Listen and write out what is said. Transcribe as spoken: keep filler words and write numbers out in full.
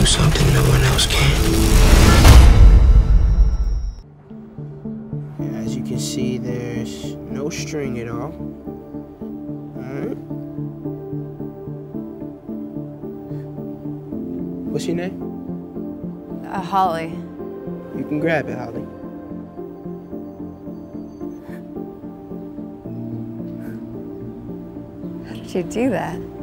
do something no one else can. As you can see, there's no string at all. Alright. What's your name? Uh, Holly. You can grab it, Holly. How did you do that?